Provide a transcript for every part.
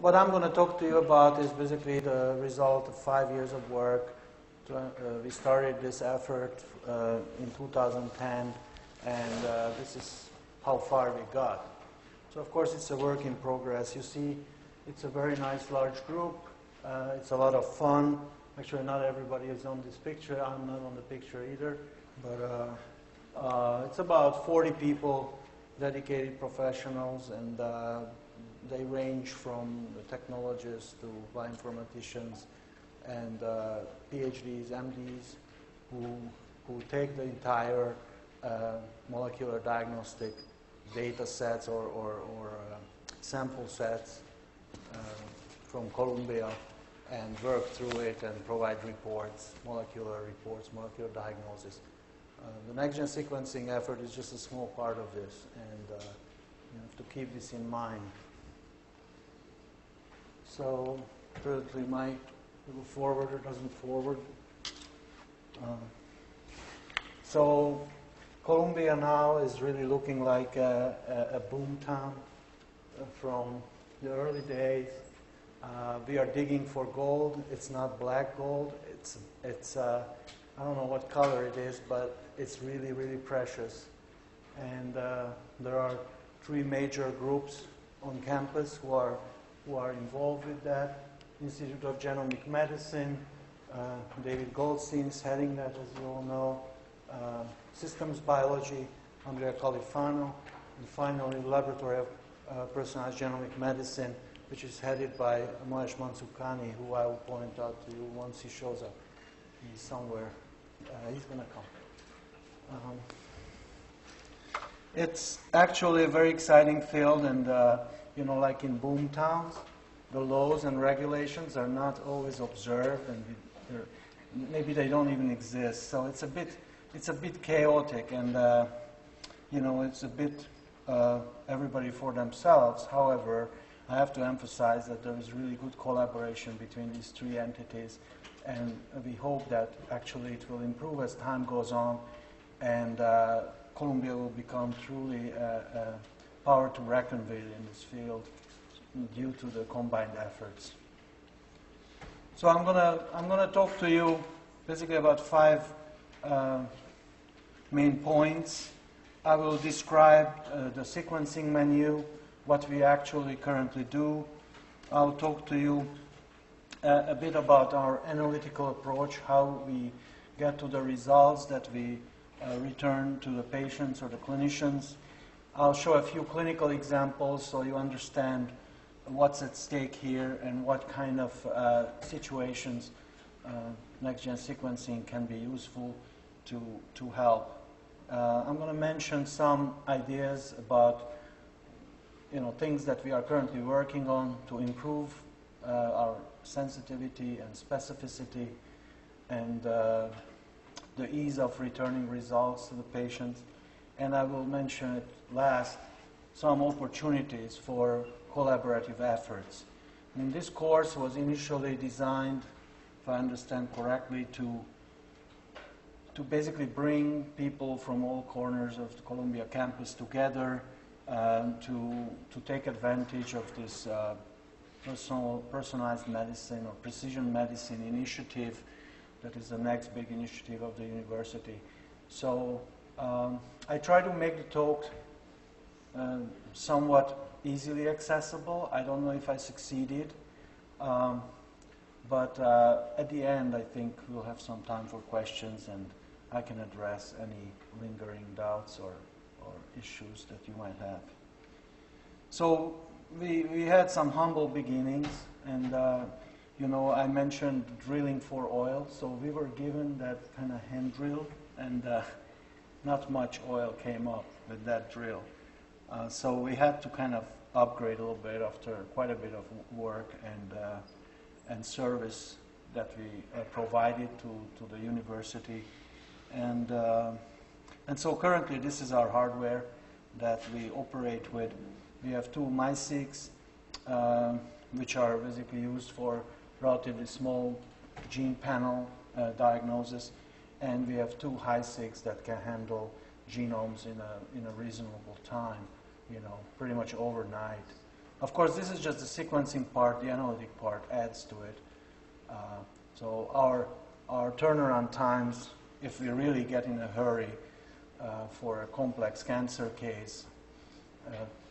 What I'm going to talk to you about is basically the result of 5 years of work. We started this effort in 2010, and this is how far we got. So of course, it's a work in progress. You see, it's a very nice large group. It's a lot of fun. Actually, not everybody is on this picture. I'm not on the picture either. But it's about 40 people, dedicated professionals, and they range from technologists to bioinformaticians and PhDs, MDs, who take the entire molecular diagnostic data sets or sample sets from Columbia and work through it and provide reports, molecular diagnosis. The next-gen sequencing effort is just a small part of this, and you have to keep this in mind. So, currently my little forwarder doesn't forward. So, Columbia now is really looking like a boom town from the early days. We are digging for gold. It's not black gold. It's I don't know what color it is, but it's really, really precious. And there are three major groups on campus who are involved with that. Institute of Genomic Medicine, David Goldstein is heading that, as you all know. Systems Biology, Andrea Califano. And finally, Laboratory of Personalized Genomic Medicine, which is headed by Moesh Mansukhani, who I will point out to you once he shows up. He's somewhere. He's going to come. It's actually a very exciting field, and you know, like in boom towns, the laws and regulations are not always observed, and maybe they don't even exist. So it's a bit chaotic, and you know, it's a bit everybody for themselves. However, I have to emphasize that there is really good collaboration between these three entities, and we hope that actually it will improve as time goes on, and Columbia will become truly a power to reckon with in this field due to the combined efforts. So I'm gonna talk to you basically about five main points. I will describe the sequencing menu, what we actually currently do. I'll talk to you a bit about our analytical approach, how we get to the results that we return to the patients or the clinicians. I'll show a few clinical examples so you understand what's at stake here and what kind of situations next-gen sequencing can be useful to help. I'm going to mention some ideas about, you know, things that we are currently working on to improve our sensitivity and specificity and the ease of returning results to the patients. And I will mention at last some opportunities for collaborative efforts. And this course was initially designed, if I understand correctly, to basically bring people from all corners of the Columbia campus together to take advantage of this personalized medicine or precision medicine initiative that is the next big initiative of the university. So I try to make the talk somewhat easily accessible. I don't know if I succeeded, but at the end I think we'll have some time for questions, and I can address any lingering doubts or issues that you might have. So we had some humble beginnings, and you know, I mentioned drilling for oil, so we were given that kind of hand drill, and not much oil came up with that drill. So we had to kind of upgrade a little bit after quite a bit of work and service that we provided to the university. And so currently, this is our hardware that we operate with. We have two MiSeqs, which are basically used for relatively small gene panel diagnosis, and we have two HiSeqs that can handle genomes in a reasonable time, you know, pretty much overnight. Of course, this is just the sequencing part. The analytic part adds to it. So our turnaround times, if we really get in a hurry for a complex cancer case,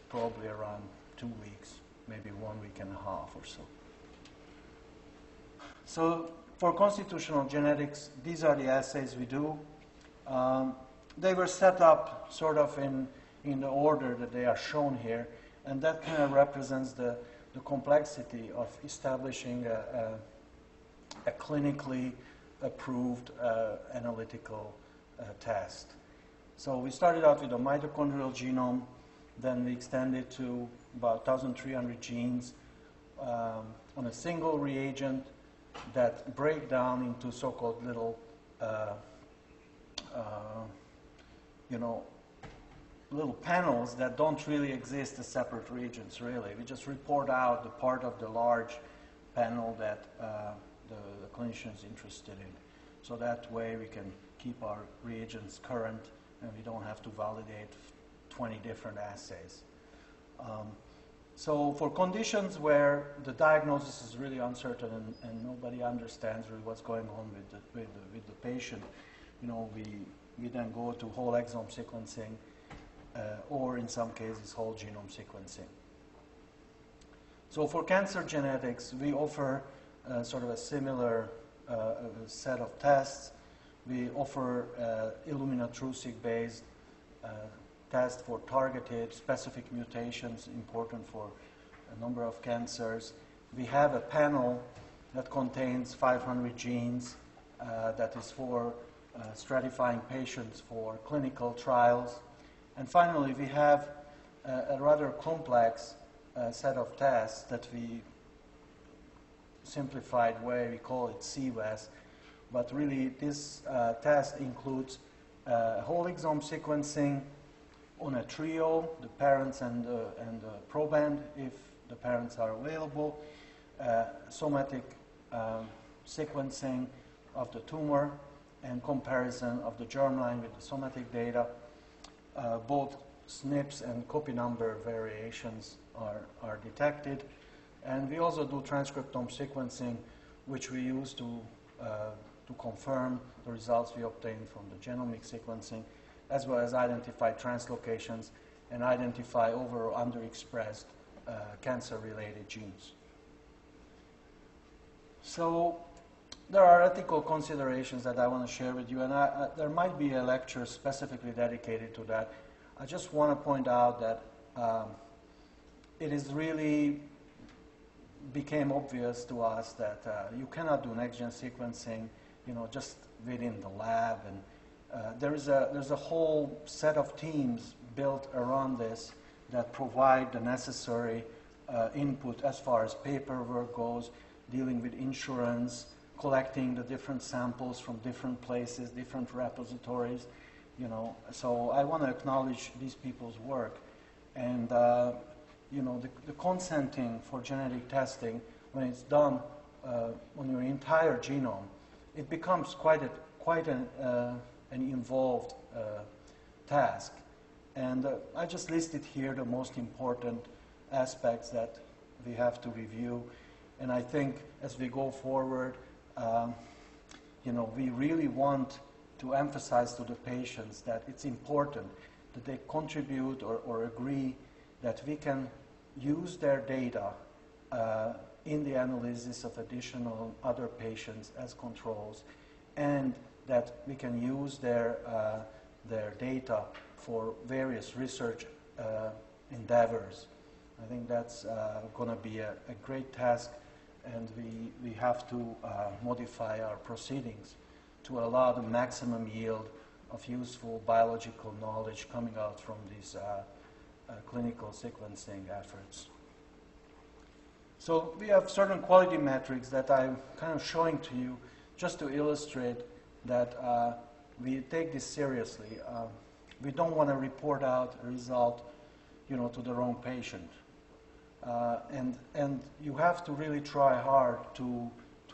probably around 2 weeks, maybe 1.5 weeks or so. So for constitutional genetics, these are the assays we do. They were set up sort of in the order that they are shown here, and that kind of represents the complexity of establishing a clinically approved analytical test. So we started out with a mitochondrial genome, then we extended to about 1,300 genes on a single reagent that break down into so-called little, little panels that don't really exist as separate regions, really. We just report out the part of the large panel that the clinician's interested in. So that way we can keep our reagents current and we don't have to validate 20 different assays. So for conditions where the diagnosis is really uncertain and nobody understands really what's going on with the patient, we then go to whole exome sequencing or in some cases whole genome sequencing. So for cancer genetics, we offer sort of a similar set of tests. We offer Illumina TruSeq-based test for targeted specific mutations important for a number of cancers. We have a panel that contains 500 genes that is for stratifying patients for clinical trials. And finally, we have a rather complex set of tests that we simplified way, we call it CWES, but really this test includes whole exome sequencing on a trio, the parents and the proband, if the parents are available, somatic sequencing of the tumor, and comparison of the germline with the somatic data. Both SNPs and copy number variations are detected. And we also do transcriptome sequencing, which we use to confirm the results we obtain from the genomic sequencing, as well as identify translocations and identify over or underexpressed cancer-related genes. So there are ethical considerations that I want to share with you, and there might be a lecture specifically dedicated to that. I just want to point out that it is really became obvious to us that you cannot do next-gen sequencing, just within the lab, and there's a whole set of teams built around this that provide the necessary input as far as paperwork goes, dealing with insurance, collecting the different samples from different places, different repositories, So I want to acknowledge these people's work. And, the consenting for genetic testing, when it's done on your entire genome, it becomes quite an involved task. And I just listed here the most important aspects that we have to review. And I think as we go forward, we really want to emphasize to the patients that it's important that they contribute or agree that we can use their data in the analysis of additional other patients as controls, and that we can use their data for various research endeavors. I think that's going to be a great task, and we have to modify our proceedings to allow the maximum yield of useful biological knowledge coming out from these clinical sequencing efforts. So we have certain quality metrics that I'm kind of showing to you just to illustrate that we take this seriously. We don't want to report out a result, to the wrong patient. And you have to really try hard to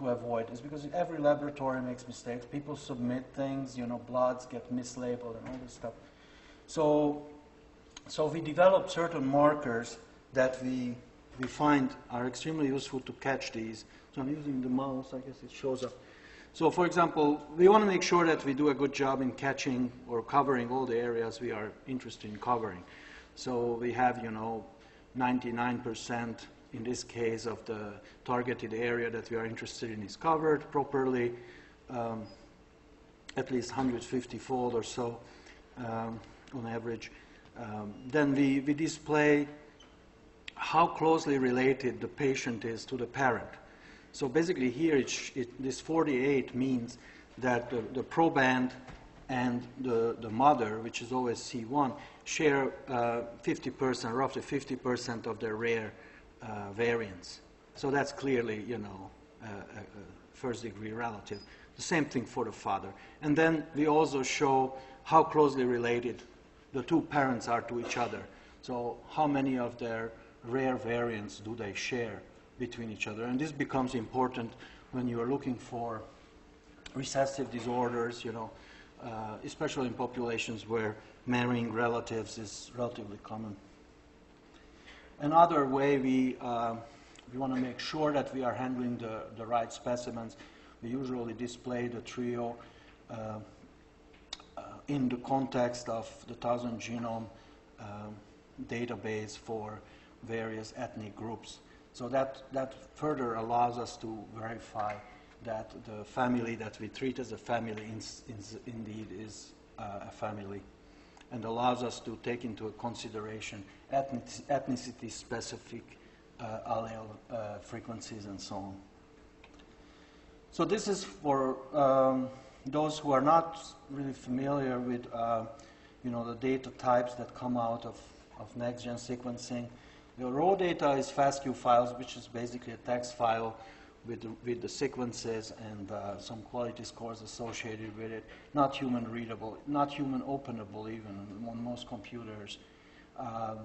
avoid this, because every laboratory makes mistakes. People submit things, bloods get mislabeled and all this stuff. So we developed certain markers that we we find are extremely useful to catch these. So I'm using the mouse, I guess it shows up. So for example, we want to make sure that we do a good job in catching or covering all the areas we are interested in covering. So we have, 99% in this case of the targeted area that we are interested in is covered properly, at least 150-fold or so on average. Then we display how closely related the patient is to the parent. So basically here, this 48 means that the proband and the mother, which is always C1, share 50%, roughly 50% of their rare variants. So that's clearly, a first-degree relative. The same thing for the father. And then we also show how closely related the two parents are to each other. So how many of their rare variants do they share between each other? And this becomes important when you are looking for recessive disorders, especially in populations where marrying relatives is relatively common. Another way we want to make sure that we are handling the right specimens, we usually display the trio in the context of the 1000 genome database for various ethnic groups. So that further allows us to verify that the family that we treat as a family indeed is a family, and allows us to take into consideration ethnicity-specific allele frequencies and so on. So this is for those who are not really familiar with the data types that come out of next-gen sequencing. The raw data is FASTQ files, which is basically a text file with the sequences and some quality scores associated with it. Not human readable, not human openable even on most computers.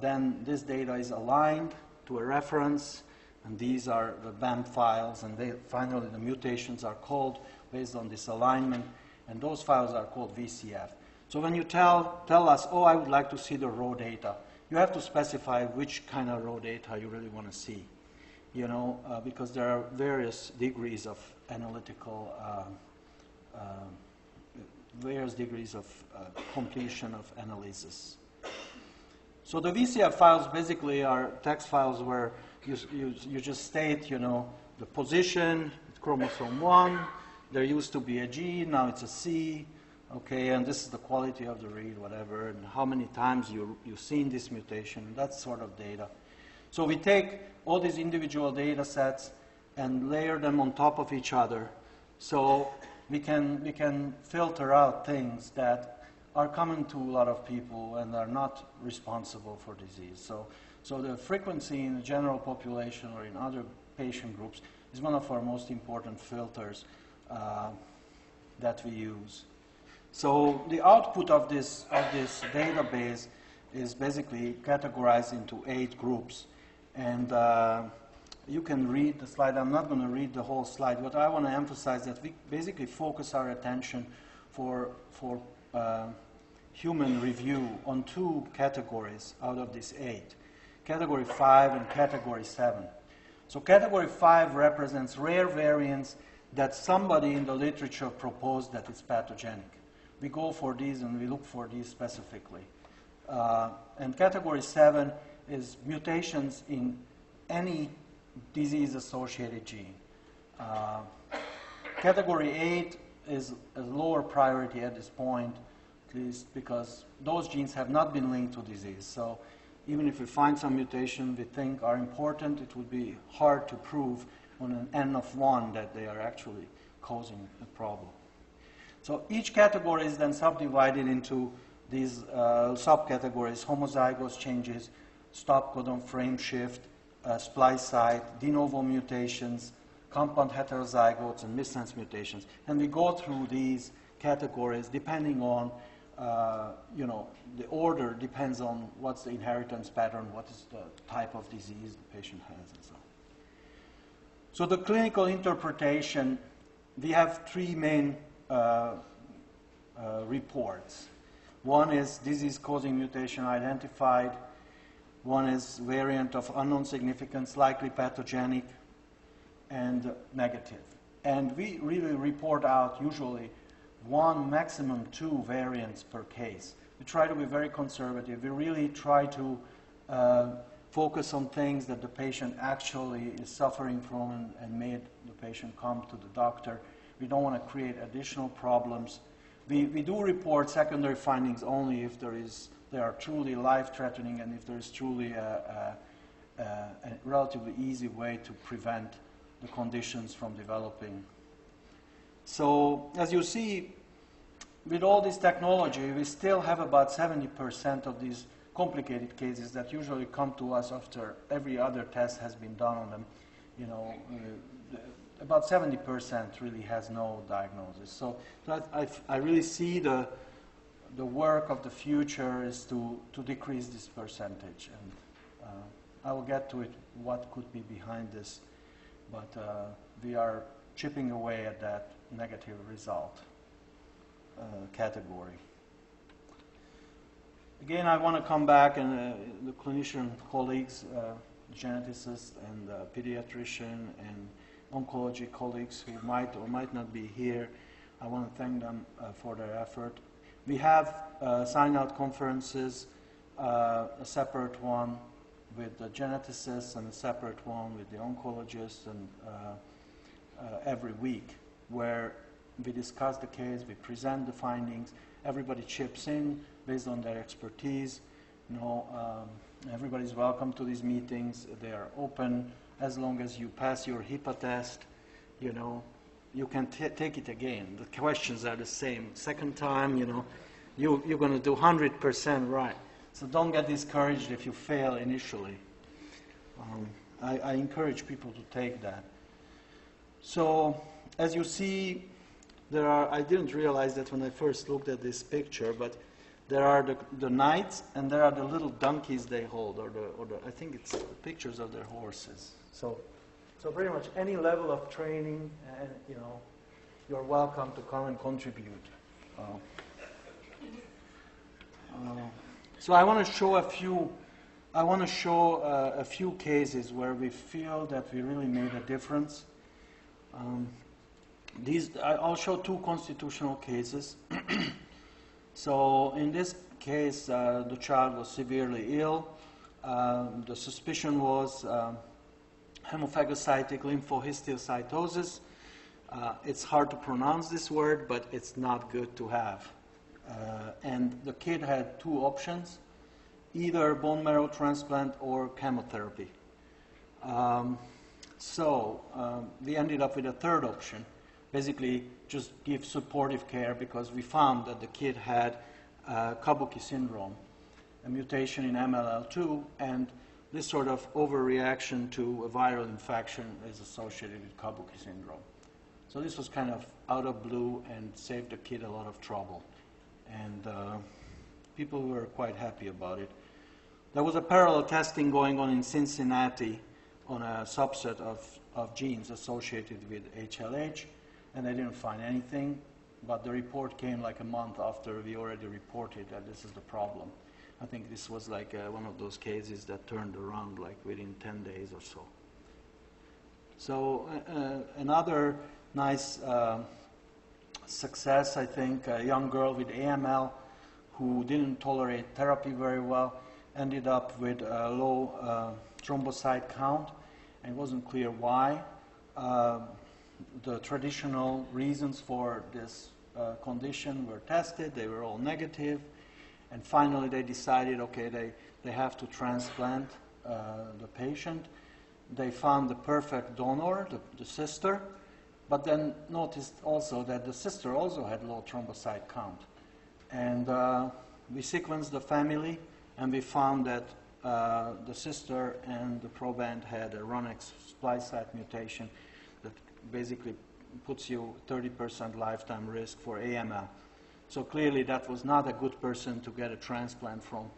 Then this data is aligned to a reference, and these are the BAM files. And finally, the mutations are called based on this alignment, and those files are called VCF. So when you tell us, oh, I would like to see the raw data, you have to specify which kind of raw data you really want to see, because there are various degrees of analytical, various degrees of completion of analysis. So the VCF files basically are text files where you just state, the position, it's chromosome 1, there used to be a G, now it's a C. Okay, and this is the quality of the read, whatever, and how many times you've seen this mutation, that sort of data. So we take all these individual data sets and layer them on top of each other, so we can filter out things that are common to a lot of people and are not responsible for disease. So the frequency in the general population or in other patient groups is one of our most important filters that we use. So the output of this database is basically categorized into 8 groups. And you can read the slide. I'm not going to read the whole slide. What I want to emphasize is that we basically focus our attention for human review on 2 categories out of these 8, Category 5 and Category 7. So Category 5 represents rare variants that somebody in the literature proposed that it's pathogenic. We go for these and we look for these specifically. And Category 7 is mutations in any disease-associated gene. Category 8 is a lower priority at this point, at least because those genes have not been linked to disease. So even if we find some mutation we think are important, it would be hard to prove on an N of 1 that they are actually causing a problem. So each category is then subdivided into these subcategories: homozygous changes, stop codon frame shift, splice site, de novo mutations, compound heterozygotes, and missense mutations. And we go through these categories depending on, the order depends on what's the inheritance pattern, what is the type of disease the patient has, and so on. So the clinical interpretation, we have 3 main reports. One is disease-causing mutation identified. One is variant of unknown significance, likely pathogenic, and negative. And we really report out usually one, maximum two variants per case. We try to be very conservative. We really try to focus on things that the patient actually is suffering from and made the patient come to the doctor. We don't want to create additional problems. We do report secondary findings only if they are truly life-threatening and if there is truly a relatively easy way to prevent the conditions from developing. So as you see, with all this technology, we still have about 70% of these complicated cases that usually come to us after every other test has been done on them. You know, about 70% really has no diagnosis. So that I really see the work of the future is to decrease this percentage. And I will get to it, what could be behind this. But we are chipping away at that negative result category. Again, I want to come back, and the clinician colleagues, geneticists and pediatrician and oncology colleagues who might or might not be here, I want to thank them for their effort. We have sign-out conferences, a separate one with the geneticists and a separate one with the oncologists, and every week, where we discuss the case, we present the findings, everybody chips in based on their expertise. You know, everybody's welcome to these meetings. They are open as long as you pass your HIPAA test. You know, you can take it again. The questions are the same. Second time, you know, you're going to do 100% right. So don't get discouraged if you fail initially. I encourage people to take that. So as you see, there are, I didn't realize that when I first looked at this picture, but there are the knights and there are the little donkeys they hold, or the I think it's pictures of their horses. So pretty much any level of training, and you know, you're welcome to come and contribute. So I want to show a few cases where we feel that we really made a difference. I'll show two constitutional cases. So in this case, the child was severely ill. The suspicion was hemophagocytic lymphohistiocytosis. It's hard to pronounce this word, but it's not good to have. And the kid had two options, either bone marrow transplant or chemotherapy. We ended up with a third option, basically just give supportive care, because we found that the kid had Kabuki syndrome, a mutation in MLL2, and this sort of overreaction to a viral infection is associated with Kabuki syndrome. So this was kind of out of blue and saved the kid a lot of trouble. And people were quite happy about it. There was a parallel testing going on in Cincinnati on a subset of genes associated with HLH, and they didn't find anything, but the report came like a month after we already reported that this is the problem. I think this was like one of those cases that turned around like within 10 days or so. So another nice success, I think, a young girl with AML who didn't tolerate therapy very well ended up with a low thrombocyte count, and it wasn't clear why. The traditional reasons for this condition were tested. They were all negative. And finally, they decided, okay, they have to transplant the patient. They found the perfect donor, the sister, but then noticed also that the sister also had low thrombocyte count. And we sequenced the family, and we found that the sister and the proband had a RUNX splice site mutation that basically puts you 30% lifetime risk for AML. So clearly that was not a good person to get a transplant from.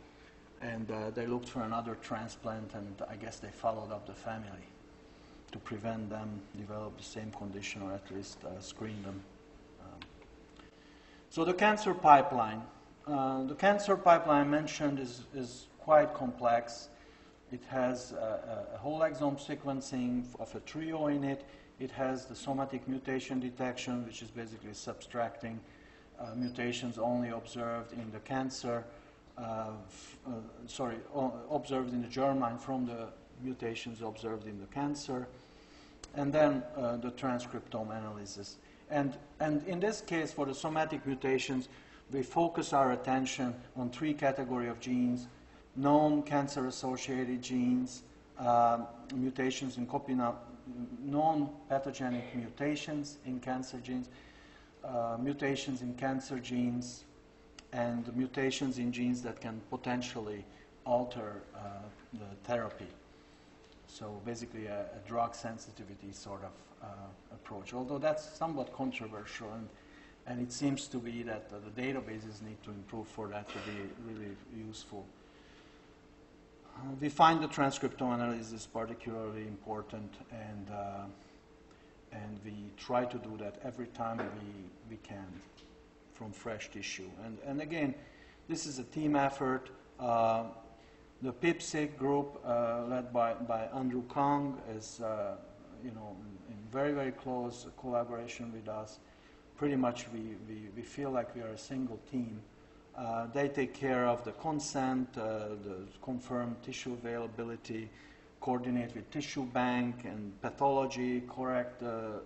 And they looked for another transplant, and I guess they followed up the family to prevent them develop the same condition, or at least screen them. So the cancer pipeline. The cancer pipeline I mentioned is quite complex. It has a whole exome sequencing of a trio in it. It has the somatic mutation detection, which is basically subtracting mutations only observed in the cancer, observed in the germline from the mutations observed in the cancer, and then the transcriptome analysis. And in this case, for the somatic mutations, we focus our attention on three categories of genes: known cancer-associated genes, mutations in copy, known pathogenic mutations in cancer genes, mutations in cancer genes, and mutations in genes that can potentially alter the therapy. So basically a drug sensitivity sort of approach, although that's somewhat controversial, and it seems to be that the databases need to improve for that to be really useful. We find the transcriptome analysis particularly important, and we try to do that every time we can from fresh tissue. And again, this is a team effort. The PIP-SIG group led by Andrew Kong is, in very, very close collaboration with us. Pretty much we feel like we are a single team. They take care of the consent, the confirmed tissue availability, coordinate with tissue bank and pathology, collect the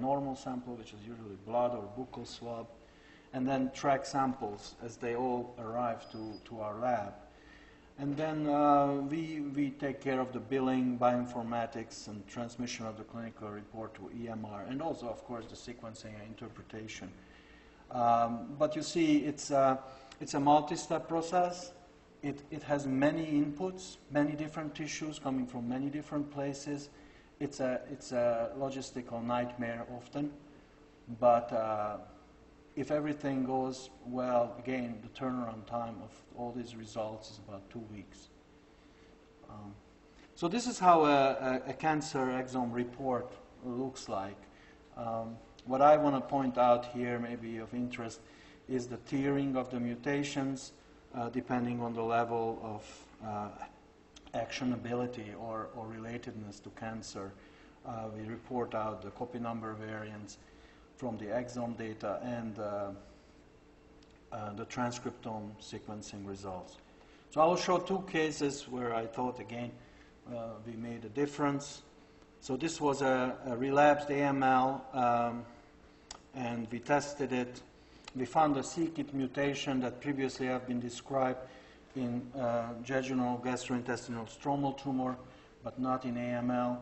normal sample, which is usually blood or buccal swab, and then track samples as they all arrive to our lab. And then we take care of the billing, bioinformatics, and transmission of the clinical report to EMR, and also, of course, the sequencing and interpretation. But you see, it's a multi-step process. It has many inputs, many different tissues coming from many different places. It's a logistical nightmare often, but if everything goes well, again, the turnaround time of all these results is about 2 weeks. So this is how a cancer exome report looks like. What I want to point out here, maybe of interest, is the tiering of the mutations depending on the level of actionability or relatedness to cancer. We report out the copy number variants from the exome data and the transcriptome sequencing results. So I will show two cases where I thought, again, we made a difference. So this was a relapsed AML, and we tested it. We found a CKIT mutation that previously have been described in jejunal gastrointestinal stromal tumor, but not in AML,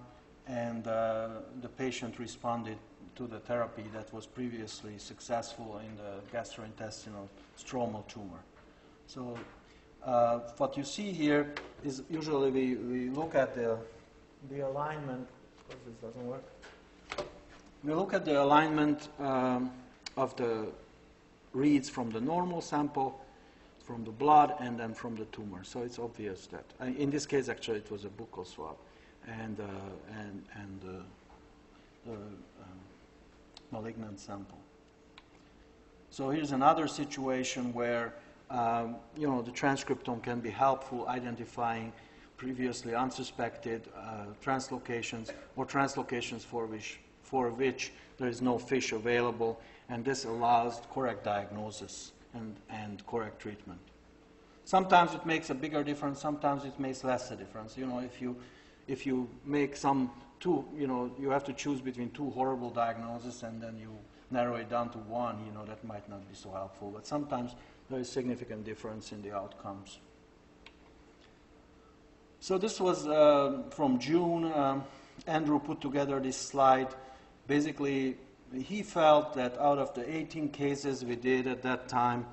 and the patient responded to the therapy that was previously successful in the gastrointestinal stromal tumor. So what you see here is usually we look at the alignment. If this doesn't work. We look at the alignment of the reads from the normal sample, from the blood, and then from the tumor. So it's obvious that, in this case, actually, it was a buccal swab, and the malignant sample. So here's another situation where the transcriptome can be helpful identifying previously unsuspected translocations or translocations for which there is no FISH available, and this allows correct diagnosis and correct treatment. Sometimes it makes a bigger difference. Sometimes it makes less a difference. If you make some two, you have to choose between two horrible diagnoses and then you narrow it down to one, that might not be so helpful. But sometimes there is significant difference in the outcomes. So this was from June. Andrew put together this slide. Basically, he felt that out of the 18 cases we did at that time,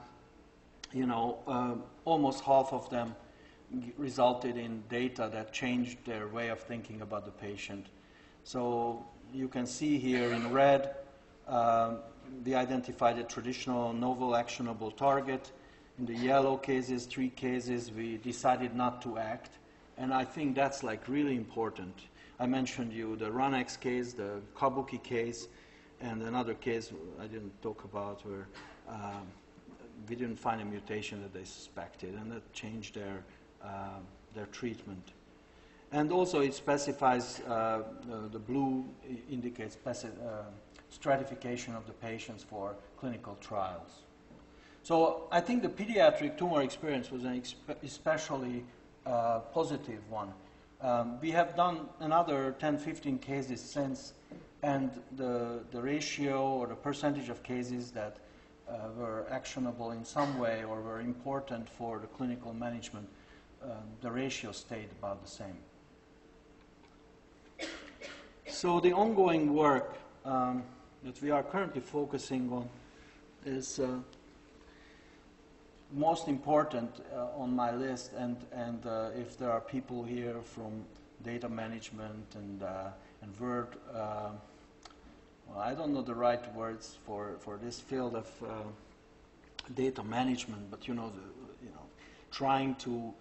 almost half of them resulted in data that changed their way of thinking about the patient. So you can see here in red, they identified a traditional novel actionable target. In the yellow cases, 3 cases, we decided not to act. And I think that's like really important. I mentioned you the RUNX case, the Kabuki case, and another case I didn't talk about where we didn't find a mutation that they suspected, and that changed their treatment. And also it specifies, the blue indicates stratification of the patients for clinical trials. So I think the pediatric tumor experience was an especially positive one. We have done another 10, 15 cases since, and the ratio or the percentage of cases that were actionable in some way or were important for the clinical management, the ratio stayed about the same. So the ongoing work that we are currently focusing on is most important on my list, and if there are people here from data management and word, well, I don't know the right words for this field of data management, but trying to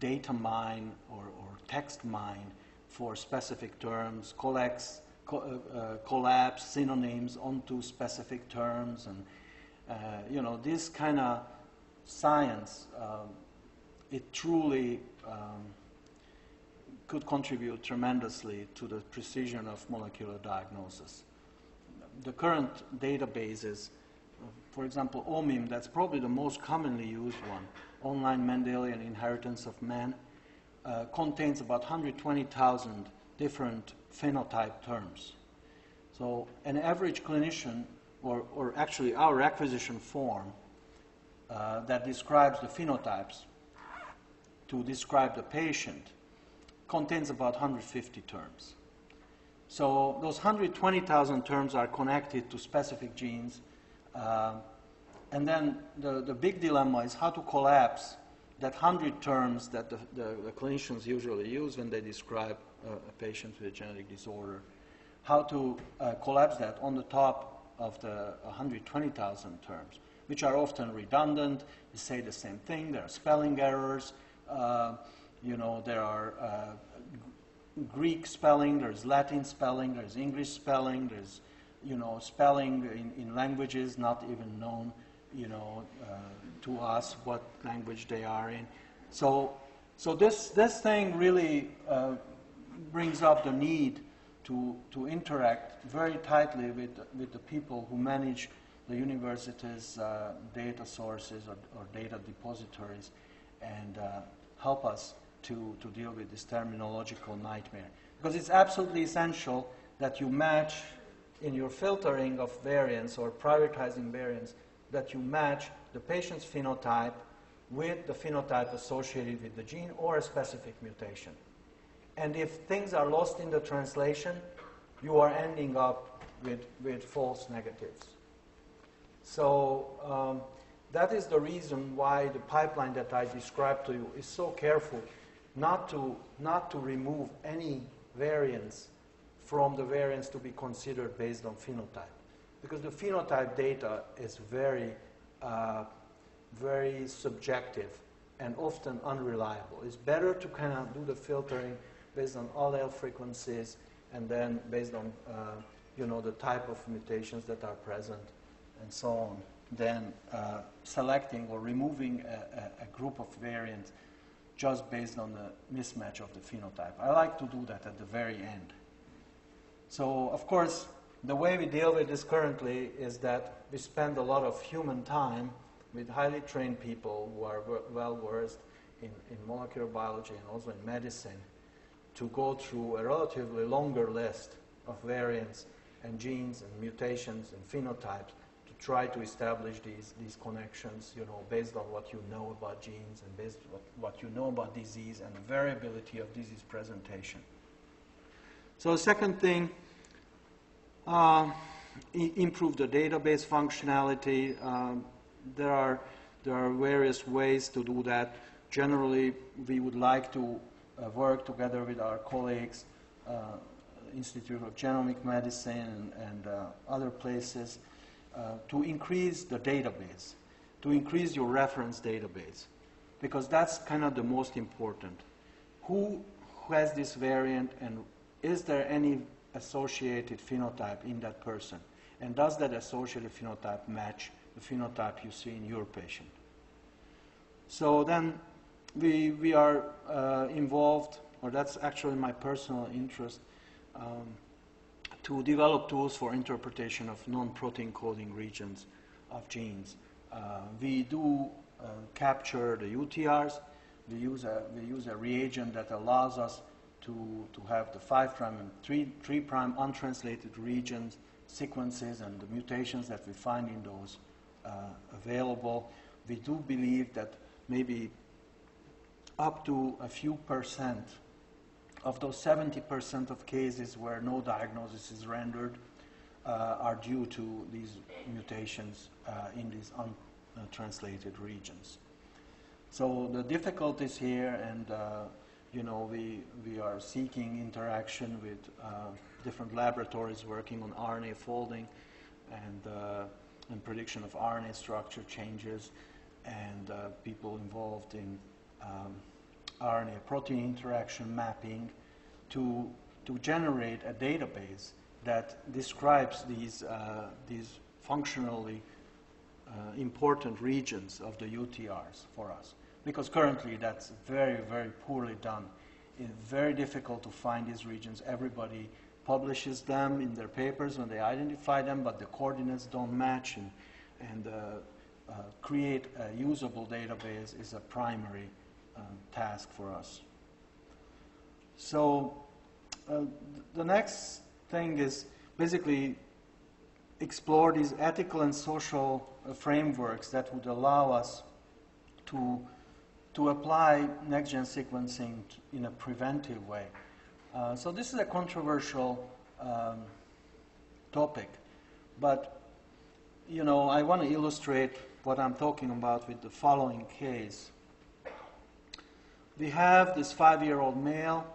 data mine or text mine for specific terms, collapse synonyms onto specific terms, and this kind of science, it truly could contribute tremendously to the precision of molecular diagnosis. The current databases, for example, OMIM, that's probably the most commonly used one, Online Mendelian Inheritance of Man, contains about 120,000 different phenotype terms. So an average clinician, or actually our requisition form, that describes the phenotypes to describe the patient contains about 150 terms. So those 120,000 terms are connected to specific genes. And then the big dilemma is how to collapse that 100 terms that the clinicians usually use when they describe a patient with a genetic disorder, how to collapse that on the top of the 120,000 terms, which are often redundant. They say the same thing. There are spelling errors. There are Greek spelling. There's Latin spelling. There's English spelling. There's, spelling in languages not even known, to us what language they are in. So this thing really brings up the need to interact very tightly with the people who manage the university's data sources or data depositories, and help us to deal with this terminological nightmare. Because it's absolutely essential that you match in your filtering of variants or prioritizing variants, that you match the patient's phenotype with the phenotype associated with the gene or a specific mutation. And if things are lost in the translation, you are ending up with false negatives. So that is the reason why the pipeline that I described to you is so careful not to remove any variants from the variants to be considered based on phenotype. Because the phenotype data is very, very subjective and often unreliable. It's better to kind of do the filtering based on allele frequencies and then based on the type of mutations that are present, and so on, than selecting or removing a group of variants just based on the mismatch of the phenotype. I like to do that at the very end. So, of course, the way we deal with this currently is that we spend a lot of human time with highly trained people who are well-versed in molecular biology and also in medicine to go through a relatively longer list of variants and genes and mutations and phenotypes, try to establish these connections, based on what you know about genes and based on what you know about disease and the variability of disease presentation. So the second thing, improve the database functionality. There are various ways to do that. Generally, we would like to work together with our colleagues, Institute of Genomic Medicine and other places, to increase the database, to increase your reference database, because that's kind of the most important. Who has this variant, and is there any associated phenotype in that person? And does that associated phenotype match the phenotype you see in your patient? So then we are involved or that's actually my personal interest, to develop tools for interpretation of non-protein coding regions of genes. We do capture the UTRs. We use a reagent that allows us to have the 5' and 3' untranslated regions, sequences, and the mutations that we find in those available. We do believe that maybe up to a few percent of those 70% of cases where no diagnosis is rendered are due to these mutations in these untranslated regions. So the difficulties here, and you know, we are seeking interaction with different laboratories working on RNA folding and prediction of RNA structure changes, and people involved in RNA protein interaction mapping to generate a database that describes these functionally important regions of the UTRs for us. Because currently that's very, very poorly done. It's very difficult to find these regions. Everybody publishes them in their papers when they identify them, but the coordinates don't match, and create a usable database is a primary task for us. So the next thing is basically explore these ethical and social frameworks that would allow us to apply next-gen sequencing in a preventive way. So this is a controversial topic, but you know, I want to illustrate what I'm talking about with the following case. We have this 5-year-old male,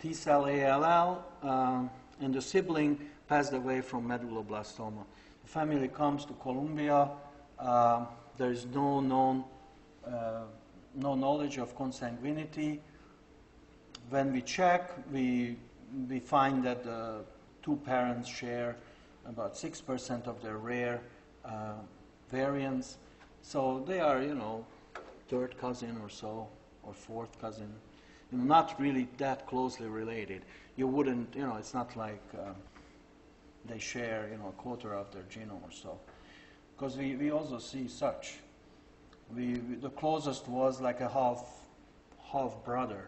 T-cell ALL, and the sibling passed away from medulloblastoma. The family comes to Colombia. There is no known knowledge of consanguinity. When we check, we find that the two parents share about 6% of their rare variants. So they are, you know, third cousin or so, or fourth cousin, you know, not really that closely related. You wouldn't, you know, it's not like they share, you know, a quarter of their genome or so. Because we also see such. The closest was like a half brother.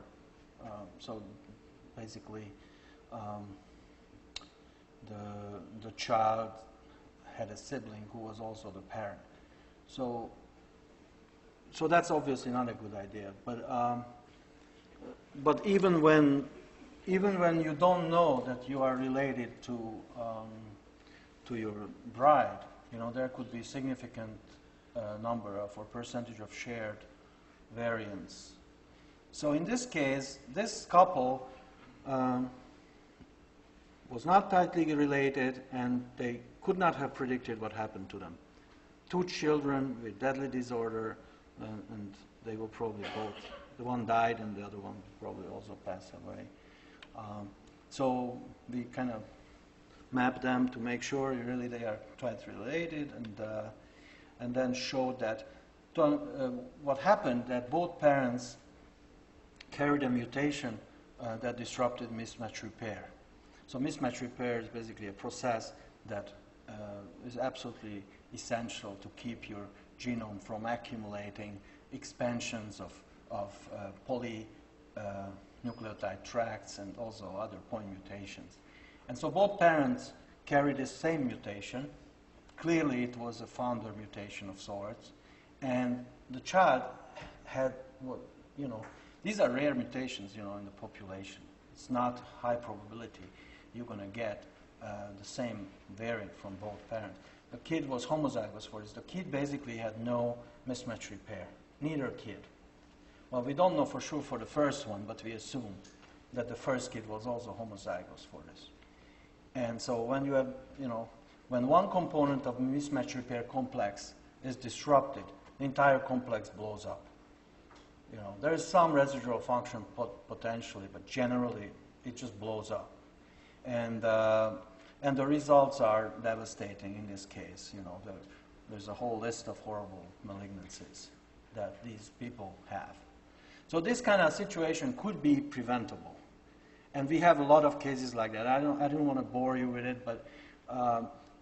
So basically, the child had a sibling who was also the parent. So that's obviously not a good idea. But even when you don't know that you are related to your bride, you know, there could be significant number of or percentage of shared variants. So in this case, this couple was not tightly related, and they could not have predicted what happened to them. Two children with deadly disorder, and they were probably both. The one died, and the other one probably also passed away. So we kind of mapped them to make sure really they are tightly related, and then showed that what happened, that both parents carried a mutation that disrupted mismatch repair. So mismatch repair is basically a process that is absolutely essential to keep your genome from accumulating expansions of polynucleotide tracts and also other point mutations. And so both parents carried the same mutation. Clearly, it was a founder mutation of sorts. And the child had, you know, these are rare mutations, you know, in the population. It's not high probability you're going to get the same variant from both parents. The kid was homozygous for this. The kid basically had no mismatch repair, neither kid. Well, we don't know for sure for the first one, but we assume that the first kid was also homozygous for this. And so when you have, you know, when one component of mismatch repair complex is disrupted, the entire complex blows up. You know, there is some residual function potentially, but generally it just blows up. And the results are devastating in this case. You know, there's a whole list of horrible malignancies that these people have. So this kind of situation could be preventable. And we have a lot of cases like that. I don't want to bore you with it, but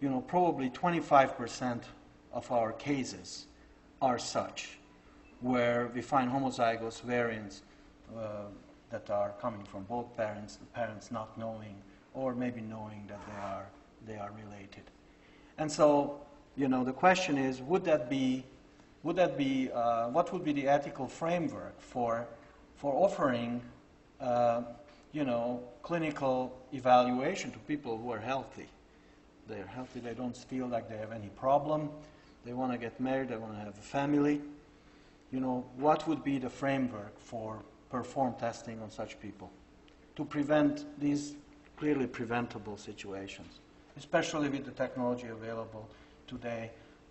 you know, probably 25% of our cases are such, where we find homozygous variants that are coming from both parents, the parents not knowing, or maybe knowing that they are related. And so, you know, the question is, what would be the ethical framework for offering, you know, clinical evaluation to people who are healthy? They're healthy, they don't feel like they have any problem, they want to get married, they want to have a family. You know, what would be the framework for perform testing on such people to prevent these clearly preventable situations, especially with the technology available today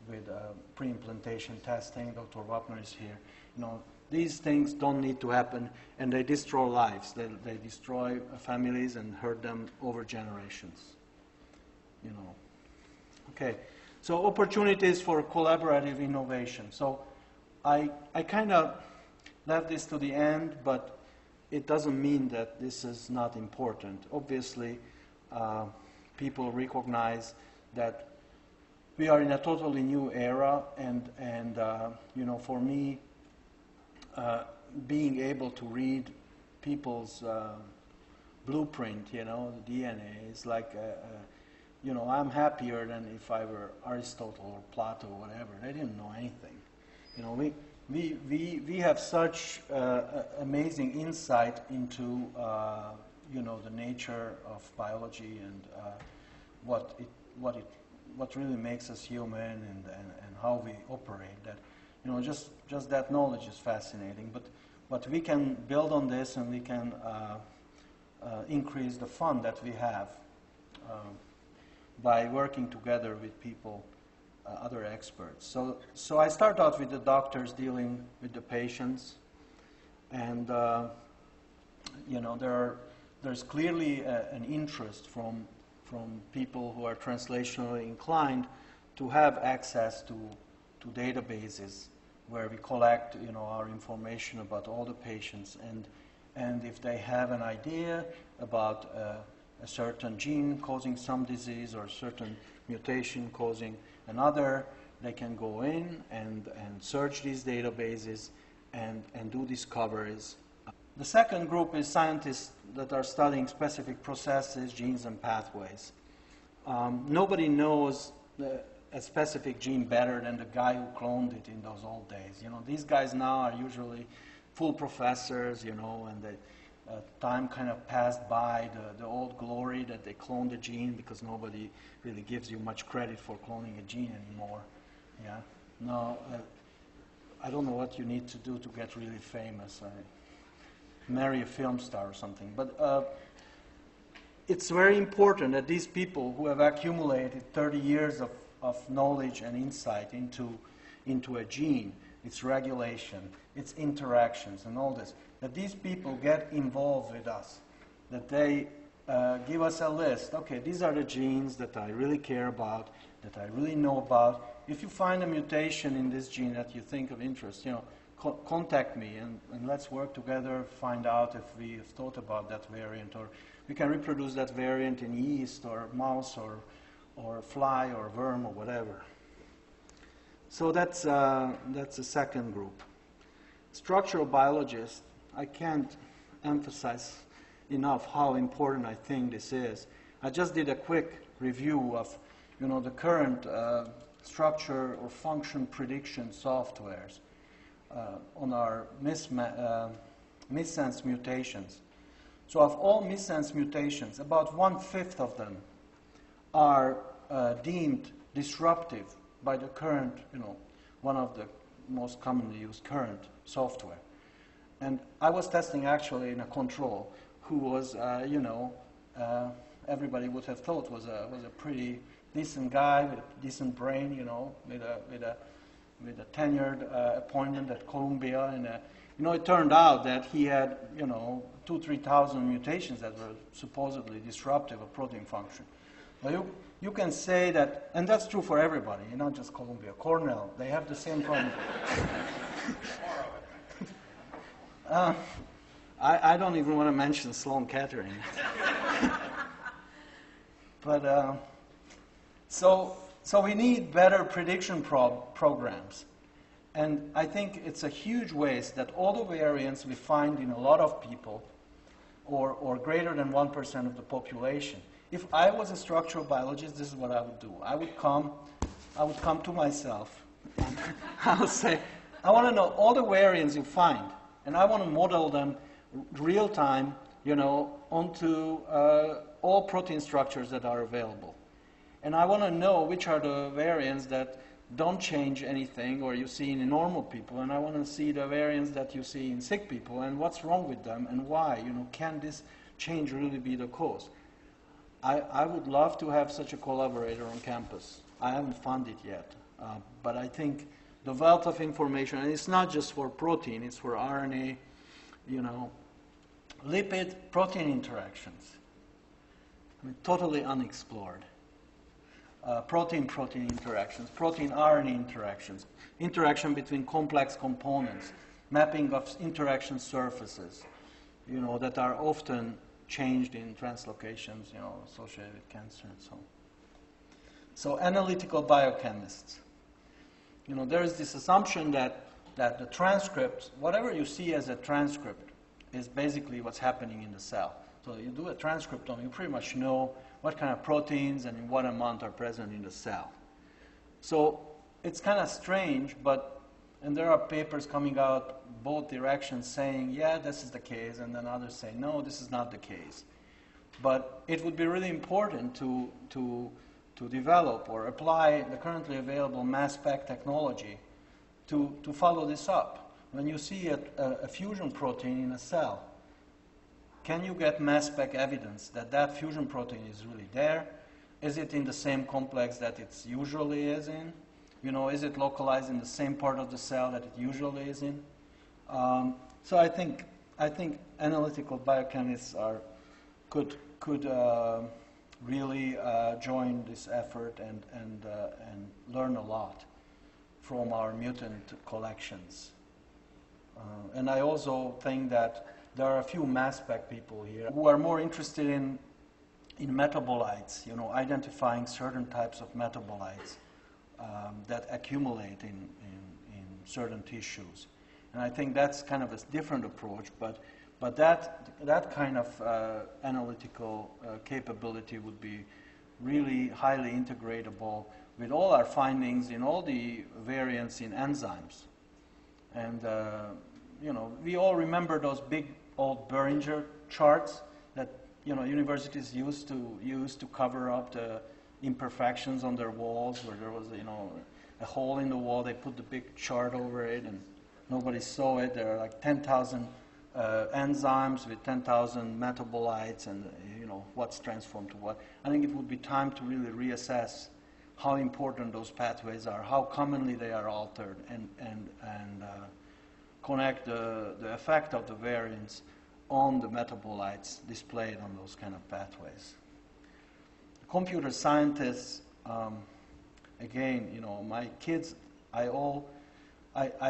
with pre-implantation testing? Dr. Wapner is here. You know, these things don't need to happen, and they destroy lives. They destroy families and hurt them over generations. You know. Okay, so opportunities for collaborative innovation. So I kind of left this to the end, but it doesn't mean that this is not important. Obviously, people recognize that we are in a totally new era, and you know, for me, being able to read people's blueprint, you know, the DNA, is like you know, I'm happier than if I were Aristotle or Plato or whatever. They didn't know anything. You know, we have such amazing insight into you know, the nature of biology and what really makes us human and how we operate. That, you know, just that knowledge is fascinating. But we can build on this, and we can increase the fun that we have by working together with people. Other experts. So I start out with the doctors dealing with the patients, and you know, there's clearly an interest from people who are translationally inclined to have access to databases where we collect, you know, our information about all the patients, and if they have an idea about a certain gene causing some disease or a certain mutation causing another, they can go in and search these databases and do discoveries. The second group is scientists that are studying specific processes, genes, and pathways. Nobody knows a specific gene better than the guy who cloned it in those old days. You know, these guys now are usually full professors, you know, and the time kind of passed by, the old glory that they cloned a gene, because nobody really gives you much credit for cloning a gene anymore. Yeah. No, I don't know what you need to do to get really famous. Marry a film star or something. But it's very important that these people who have accumulated 30 years of knowledge and insight into a gene, its regulation, its interactions, and all this, that these people get involved with us, that they give us a list. Okay, these are the genes that I really care about, that I really know about. If you find a mutation in this gene that you think of interest, you know, contact me, and let's work together, find out if we have thought about that variant, or we can reproduce that variant in yeast or mouse or fly or worm or whatever. So that's the second group. Structural biologists, I can't emphasize enough how important I think this is. I just did a quick review of, you know, the current structure or function prediction softwares on our missense mutations. So of all missense mutations, about 1/5 of them are deemed disruptive by the current, you know, one of the most commonly used current software. And I was testing actually in a control who was, you know, everybody would have thought was a pretty decent guy with a decent brain, you know, with a tenured appointment at Columbia, and you know, it turned out that he had, you know, 2,000 to 3,000 mutations that were supposedly disruptive of protein function. Now you can say that, and that's true for everybody, not just Columbia, Cornell, they have the same problem. I don't even want to mention Sloan Kettering. But so we need better prediction programs. And I think it's a huge waste that all the variants we find in a lot of people, or greater than 1% of the population. If I was a structural biologist, this is what I would do. I would come to myself, and I would say, I want to know all the variants you find, and I want to model them real time, you know, onto all protein structures that are available. And I want to know which are the variants that don't change anything, or you see in normal people, and I want to see the variants that you see in sick people, and what's wrong with them, and why, you know, can this change really be the cause? I would love to have such a collaborator on campus. I haven't found it yet, but I think the wealth of information, and it's not just for protein, it's for RNA, you know, lipid-protein interactions, I mean, totally unexplored. Protein-protein interactions, protein-RNA interactions, interaction between complex components, mapping of interaction surfaces, you know, that are often changed in translocations, you know, associated with cancer and so on. So analytical biochemists. You know, there is this assumption that the transcript, whatever you see as a transcript, is basically what's happening in the cell. So you do a transcriptome, you pretty much know what kind of proteins and in what amount are present in the cell. So it's kind of strange, but, and there are papers coming out both directions saying, yeah, this is the case, and then others say, no, this is not the case. But it would be really important to develop or apply the currently available mass spec technology to follow this up. When you see a fusion protein in a cell, can you get mass spec evidence that that fusion protein is really there? Is it in the same complex that it usually is in? You know, is it localized in the same part of the cell that it usually is in? So I think analytical biochemists could really join this effort and learn a lot from our mutant collections. And I also think that there are a few mass spec people here who are more interested in metabolites, you know, identifying certain types of metabolites that accumulate in certain tissues. And I think that's kind of a different approach, but that kind of analytical capability would be really highly integratable with all our findings in all the variants in enzymes. And you know, we all remember those big old Beringer charts that, you know, universities used to use to cover up the imperfections on their walls, where there was, you know, a hole in the wall. They put the big chart over it, and nobody saw it. There are like 10,000 enzymes with 10,000 metabolites, and you know what's transformed to what. I think it would be time to really reassess how important those pathways are, how commonly they are altered, and connect the effect of the variants on the metabolites displayed on those kind of pathways. Computer scientists, again, you know, my kids, I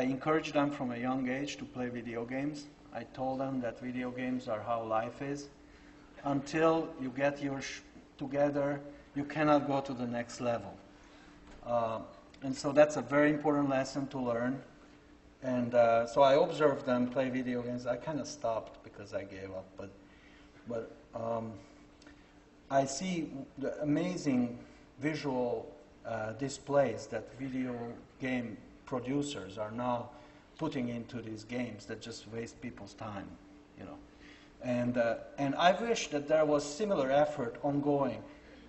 encourage them from a young age to play video games. I told them that video games are how life is. Until you get your together, you cannot go to the next level. And so that's a very important lesson to learn. And so I observed them play video games. I kind of stopped because I gave up. But I see the amazing visual displays that video game producers are now putting into these games that just waste people's time, you know. And I wish that there was similar effort ongoing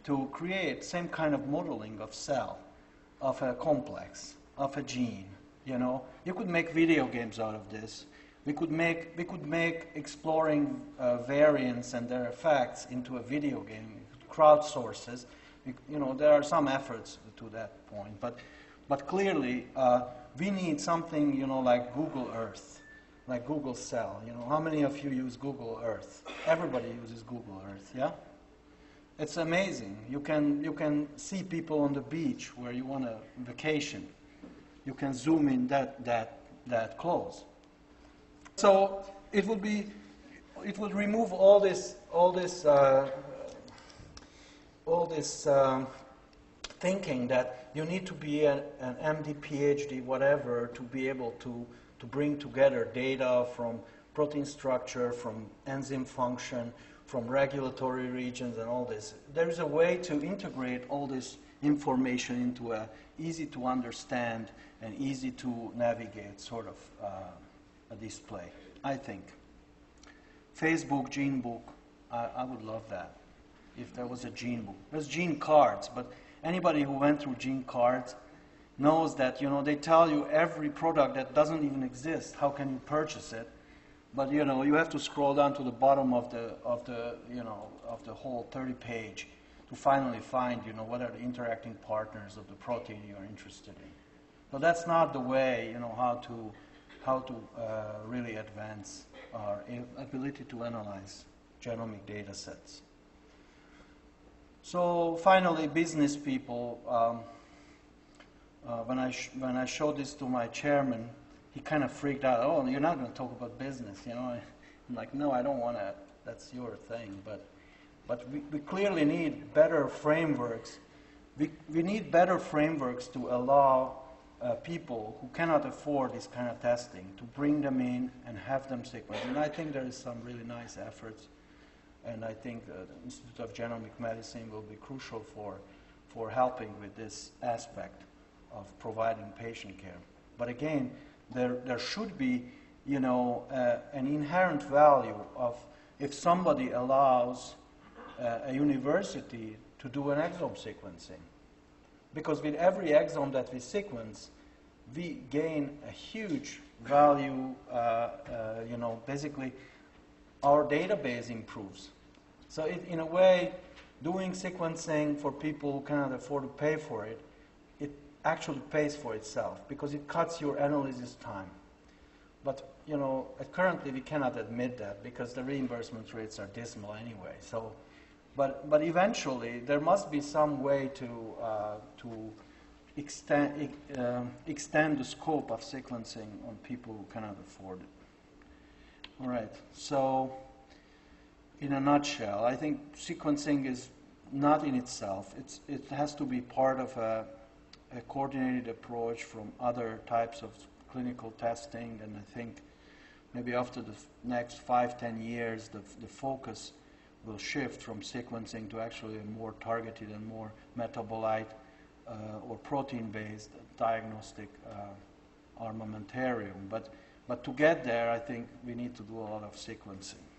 to create same kind of modeling of cell, of a complex, of a gene. You know, you could make video games out of this. We could make exploring variants and their effects into a video game. Crowdsources, you know, there are some efforts to that point, but clearly we need something, you know, like Google Earth, like Google Cell. You know, how many of you use Google Earth? Everybody uses Google Earth, yeah. It's amazing. You can see people on the beach where you want a vacation. You can zoom in that close. So it would be, it would remove all this thinking that you need to be an MD, PhD, whatever, to be able to bring together data from protein structure, from enzyme function, from regulatory regions and all this. There is a way to integrate all this information into a easy to understand and easy to navigate sort of a display, I think. Facebook gene book, I would love that if there was a gene book. There's gene cards, but anybody who went through gene cards knows that, you know, they tell you every product that doesn't even exist, how can you purchase it? But, you know, you have to scroll down to the bottom of the whole 30-page to finally find, you know, what are the interacting partners of the protein you're interested in. But that's not the way, you know, how to really advance our ability to analyze genomic data sets. So finally, business people. When I showed this to my chairman, he kind of freaked out. Oh, you're not going to talk about business, you know? I'm like, no, I don't want to. That's your thing. But we clearly need better frameworks. We need better frameworks to allow people who cannot afford this kind of testing to bring them in and have them sequenced. And I think there is some really nice efforts. And I think the Institute of Genomic Medicine will be crucial for helping with this aspect of providing patient care. But again, there should be, you know, an inherent value of if somebody allows a university to do an exome sequencing. Because with every exome that we sequence, we gain a huge value, you know, basically our database improves. So it, in a way, doing sequencing for people who cannot afford to pay for it, actually pays for itself because it cuts your analysis time. But, you know, currently we cannot admit that because the reimbursement rates are dismal anyway. So, but eventually there must be some way to extend the scope of sequencing on people who cannot afford it. All right, so in a nutshell, I think sequencing is not in itself. It has to be part of a coordinated approach from other types of clinical testing, and I think maybe after the next 5–10 years, the focus will shift from sequencing to actually a more targeted and more metabolite or protein-based diagnostic armamentarium. But to get there, I think we need to do a lot of sequencing.